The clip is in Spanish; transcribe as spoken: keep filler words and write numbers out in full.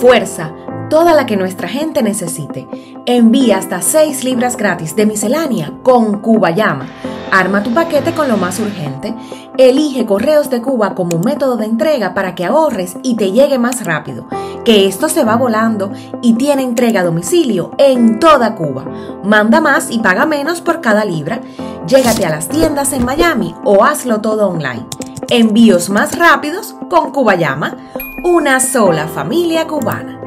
Fuerza, toda la que nuestra gente necesite. Envía hasta seis libras gratis de miscelánea con Cuballama. Arma tu paquete con lo más urgente. Elige Correos de Cuba como método de entrega para que ahorres y te llegue más rápido. Que esto se va volando y tiene entrega a domicilio en toda Cuba. Manda más y paga menos por cada libra. Llégate a las tiendas en Miami o hazlo todo online. Envíos más rápidos con Cuballama. Una sola familia cubana.